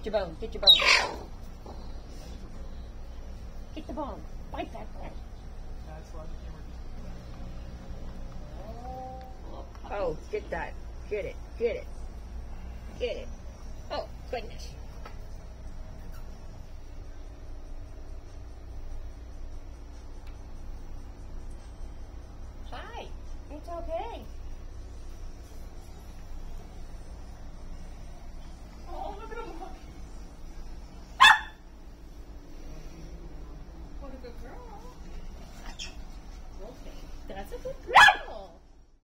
Get your bone. Get your bone. Get the bone. Bite that bone. Oh, get that. Get it. Get it. Get it. Oh, goodness. Hi. It's okay. Oh, look at him. Ah! What a good girl. Okay. That's a good girl.